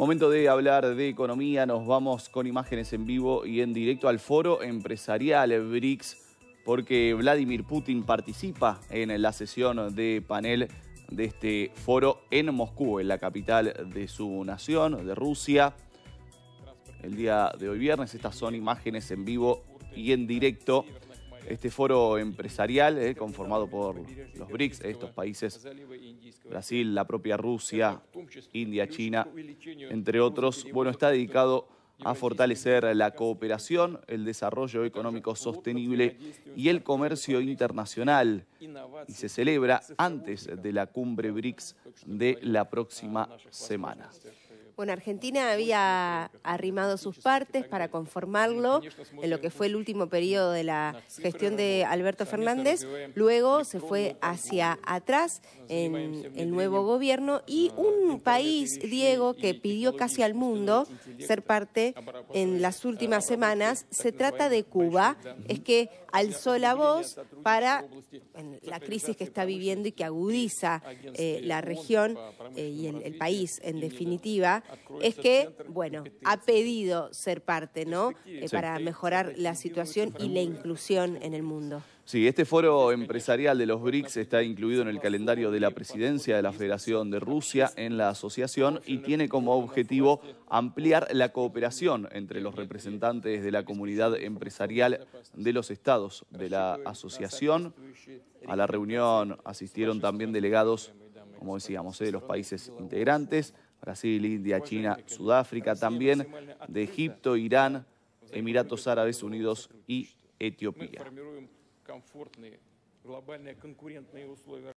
Momento de hablar de economía, nos vamos con imágenes en vivo y en directo al foro empresarial BRICS, porque Vladimir Putin participa en la sesión de panel de este foro en Moscú, en la capital de su nación, de Rusia. El día de hoy viernes, estas son imágenes en vivo y en directo. Este foro empresarial, conformado por los BRICS, estos países, Brasil, la propia Rusia, India, China, entre otros, bueno, está dedicado a fortalecer la cooperación, el desarrollo económico sostenible y el comercio internacional. Y se celebra antes de la cumbre BRICS de la próxima semana. Bueno, Argentina había arrimado sus partes para conformarlo en lo que fue el último periodo de la gestión de Alberto Fernández. Luego se fue hacia atrás en el nuevo gobierno y un país, Diego, que pidió casi al mundo ser parte en las últimas semanas, se trata de Cuba. Es que alzó la voz para la crisis que está viviendo y que agudiza la región y el país, en definitiva. Es que, bueno, ha pedido ser parte, ¿no? Para mejorar la situación y la inclusión en el mundo. Sí, este foro empresarial de los BRICS está incluido en el calendario de la presidencia de la Federación de Rusia en la asociación y tiene como objetivo ampliar la cooperación entre los representantes de la comunidad empresarial de los estados de la asociación. A la reunión asistieron también delegados, como decíamos, de los países integrantes, Brasil, India, China, Sudáfrica, también de Egipto, Irán, Emiratos Árabes Unidos y Etiopía.